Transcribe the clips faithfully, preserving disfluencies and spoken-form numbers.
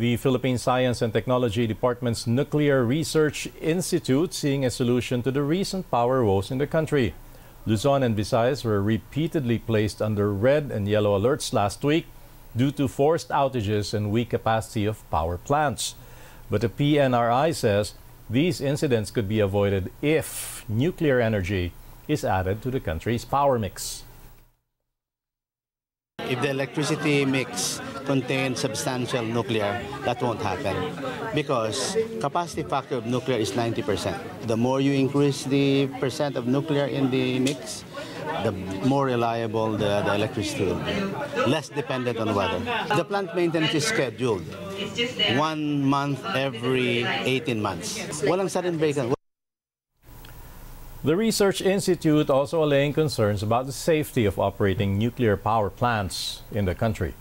The Philippine Science and Technology Department's Nuclear Research Institute seeing a solution to the recent power woes in the country. Luzon and Visayas were repeatedly placed under red and yellow alerts last week due to forced outages and weak capacity of power plants. But the P N R I says these incidents could be avoided if nuclear energy is added to the country's power mix. If the electricity mix contains substantial nuclear, that won't happen because capacity factor of nuclear is ninety percent. The more you increase the percent of nuclear in the mix, the more reliable the, the electricity will be, less dependent on weather. The plant maintenance is scheduled one month every eighteen months. Walang sudden breakdown. The Research Institute also allaying concerns about the safety of operating nuclear power plants in the country.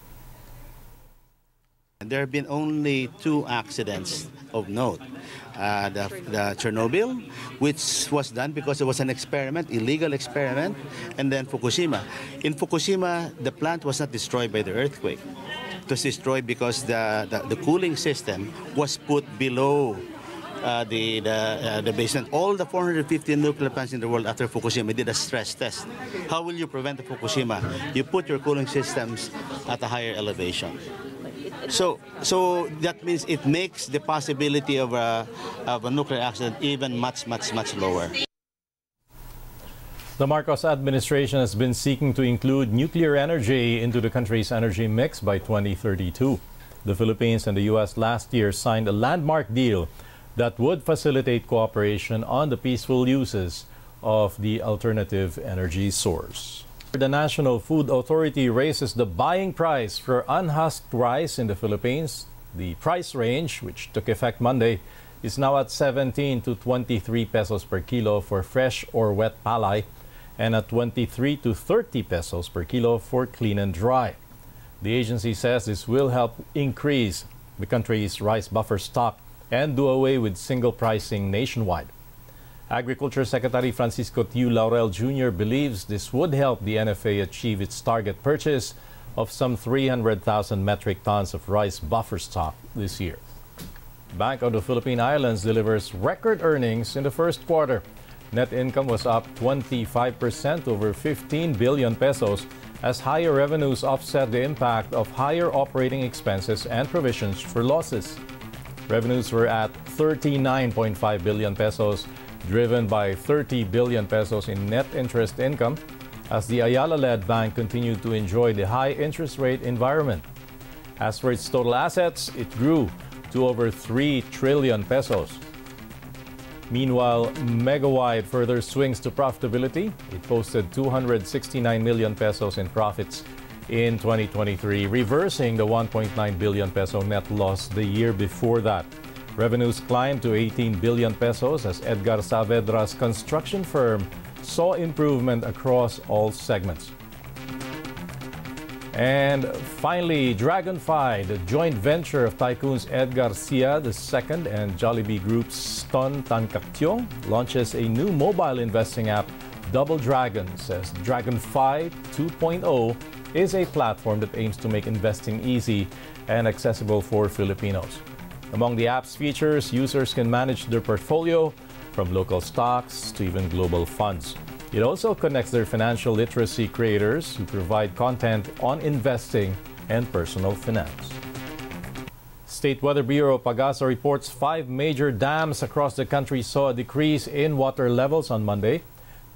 There have been only two accidents of note. Uh, the, the Chernobyl, which was done because it was an experiment, illegal experiment, and then Fukushima. In Fukushima, the plant was not destroyed by the earthquake. It was destroyed because the, the, the cooling system was put below Uh, the the, uh, the basement. All the four hundred fifty nuclear plants in the world after Fukushima did a stress test. How will you prevent the Fukushima? You put your cooling systems at a higher elevation. So, so that means it makes the possibility of a, of a nuclear accident even much, much, much lower. The Marcos administration has been seeking to include nuclear energy into the country's energy mix by twenty thirty-two. The Philippines and the U S last year signed a landmark deal that would facilitate cooperation on the peaceful uses of the alternative energy source. The National Food Authority raises the buying price for unhusked rice in the Philippines. The price range, which took effect Monday, is now at seventeen to twenty-three pesos per kilo for fresh or wet palay and at twenty-three to thirty pesos per kilo for clean and dry. The agency says this will help increase the country's rice buffer stock and do away with single pricing nationwide. Agriculture Secretary Francisco Tiu Laurel Junior believes this would help the N F A achieve its target purchase of some three hundred thousand metric tons of rice buffer stock this year. Bank of the Philippine Islands delivers record earnings in the first quarter. Net income was up twenty-five percent over fifteen billion pesos as higher revenues offset the impact of higher operating expenses and provisions for losses. Revenues were at thirty-nine point five billion pesos, driven by thirty billion pesos in net interest income, as the Ayala-led bank continued to enjoy the high interest rate environment. As for its total assets, it grew to over three trillion pesos. Meanwhile, Megawide further swings to profitability. It posted two hundred sixty-nine million pesos in profits in twenty twenty-three, reversing the one point nine billion peso net loss the year before that. Revenues climbed to eighteen billion pesos as Edgar Saavedra's construction firm saw improvement across all segments. And finally, DragonFi, the joint venture of tycoons Edgar Sia the Second and Jollibee Group's Tan Tan Kaktiong, launches a new mobile investing app, Double Dragon, says DragonFi two point oh. is a platform that aims to make investing easy and accessible for Filipinos. Among the app's features, users can manage their portfolio from local stocks to even global funds. It also connects their financial literacy creators who provide content on investing and personal finance. State Weather Bureau Pagasa reports five major dams across the country saw a decrease in water levels on Monday.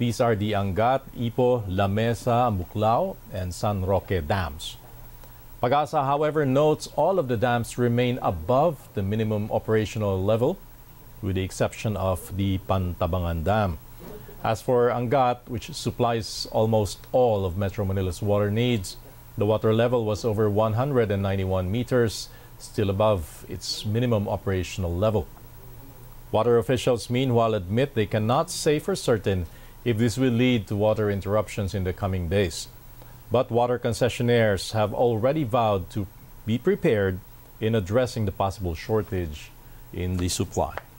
These are the Angat, Ipo, La Mesa, Mucloo, and San Roque dams. Pagasa, however, notes all of the dams remain above the minimum operational level, with the exception of the Pantabangan Dam. As for Angat, which supplies almost all of Metro Manila's water needs, the water level was over one hundred ninety-one meters, still above its minimum operational level. Water officials, meanwhile, admit they cannot say for certain if this will lead to water interruptions in the coming days. But water concessionaires have already vowed to be prepared in addressing the possible shortage in the supply.